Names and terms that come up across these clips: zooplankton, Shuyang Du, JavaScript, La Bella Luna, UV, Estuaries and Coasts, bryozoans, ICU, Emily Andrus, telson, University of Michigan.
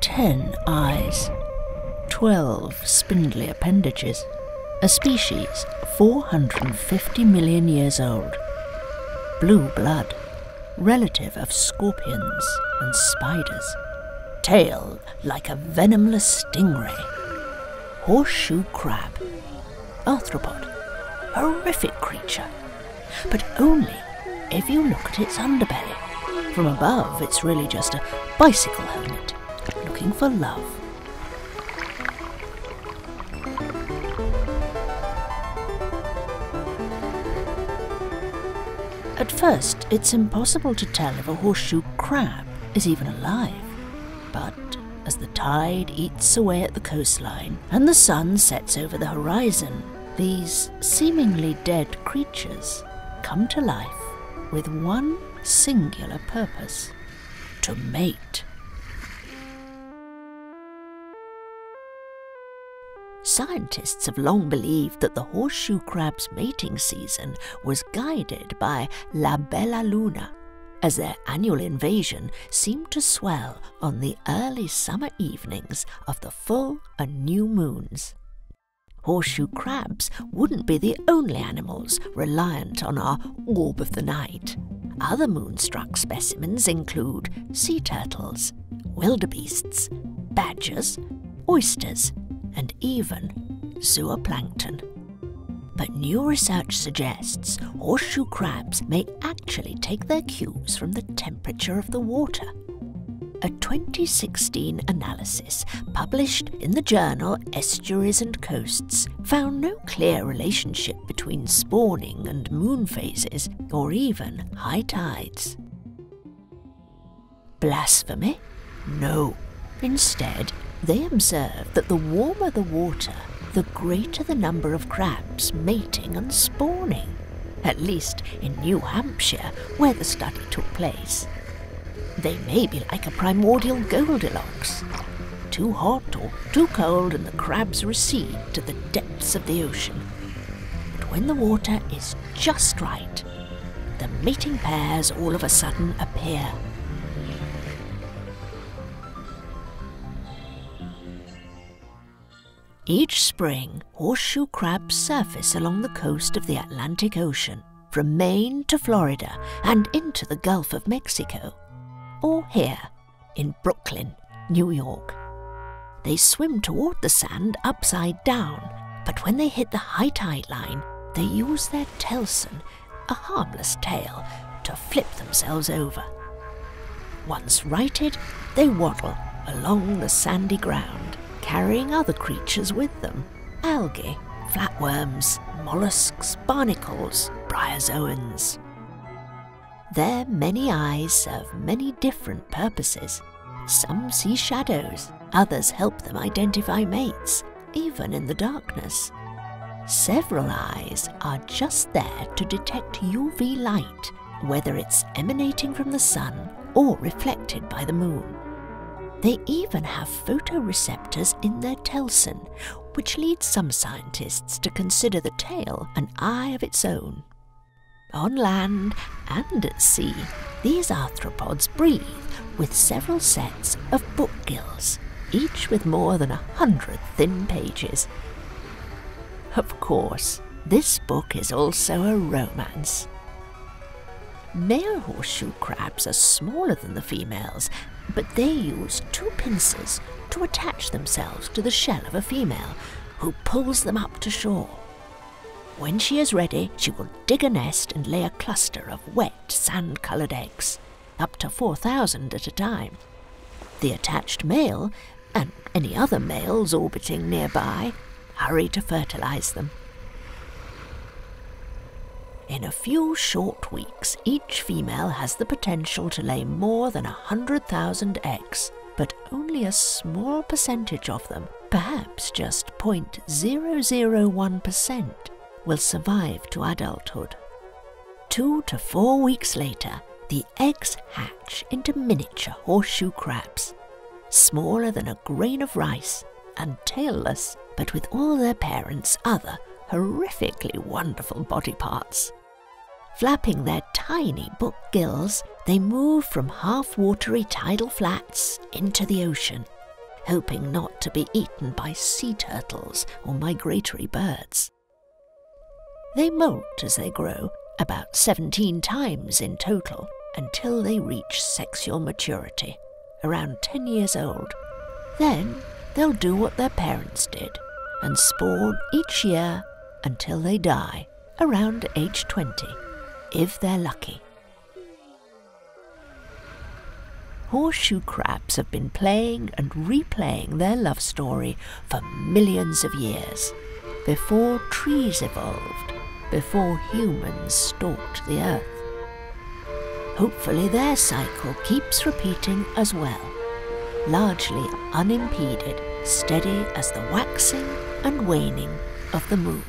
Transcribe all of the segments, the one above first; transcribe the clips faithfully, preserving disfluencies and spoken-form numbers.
ten eyes, twelve spindly appendages, a species four hundred fifty million years old, blue blood, relative of scorpions and spiders, tail like a venomless stingray, horseshoe crab, arthropod, horrific creature, but only if you look at its underbelly. From above, it's really just a bicycle helmet, looking for love. At first, it's impossible to tell if a horseshoe crab is even alive. But as the tide eats away at the coastline and the sun sets over the horizon, these seemingly dead creatures come to life with one singular purpose: to mate. Scientists have long believed that the horseshoe crab's mating season was guided by La Bella Luna, as their annual invasion seemed to swell on the early summer evenings of the full and new moons. Horseshoe crabs wouldn't be the only animals reliant on our orb of the night. Other moonstruck specimens include sea turtles, wildebeests, badgers, oysters, and even zooplankton. But new research suggests horseshoe crabs may actually take their cues from the temperature of the water. A twenty sixteen analysis published in the journal Estuaries and Coasts found no clear relationship between spawning and moon phases, or even high tides. Blasphemy? No. Instead, they observed that the warmer the water, the greater the number of crabs mating and spawning, at least in New Hampshire, where the study took place. They may be like a primordial Goldilocks. Too hot or too cold and the crabs recede to the depths of the ocean. But when the water is just right, the mating pairs all of a sudden appear. Each spring, horseshoe crabs surface along the coast of the Atlantic Ocean, from Maine to Florida and into the Gulf of Mexico, or here in Brooklyn, New York. They swim toward the sand upside down, but when they hit the high tide line, they use their telson, a harmless tail, to flip themselves over. Once righted, they waddle along the sandy ground, carrying other creatures with them: algae, flatworms, mollusks, barnacles, bryozoans. Their many eyes serve many different purposes. Some see shadows, others help them identify mates, even in the darkness. Several eyes are just there to detect U V light, whether it's emanating from the sun or reflected by the moon. They even have photoreceptors in their telson, which leads some scientists to consider the tail an eye of its own. On land and at sea, these arthropods breathe with several sets of book gills, each with more than a hundred thin pages. Of course, this book is also a romance. Male horseshoe crabs are smaller than the females, but they use two pincers to attach themselves to the shell of a female, who pulls them up to shore. When she is ready, she will dig a nest and lay a cluster of wet, sand-coloured eggs, up to four thousand at a time. The attached male, and any other males orbiting nearby, hurry to fertilise them. In a few short weeks, each female has the potential to lay more than one hundred thousand eggs, but only a small percentage of them, perhaps just zero point zero zero one percent, will survive to adulthood. Two to four weeks later, the eggs hatch into miniature horseshoe crabs, smaller than a grain of rice and tailless, but with all their parents' other horrifically wonderful body parts. Flapping their tiny book gills, they move from half-watery tidal flats into the ocean, hoping not to be eaten by sea turtles or migratory birds. They molt as they grow, about seventeen times in total, until they reach sexual maturity, around ten years old. Then they'll do what their parents did and spawn each year until they die, around age twenty, if they're lucky. Horseshoe crabs have been playing and replaying their love story for millions of years, before trees evolved, before humans stalked the earth. Hopefully their cycle keeps repeating as well, largely unimpeded, steady as the waxing and waning of the moon.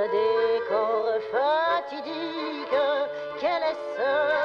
Décor fatidique, quel est ce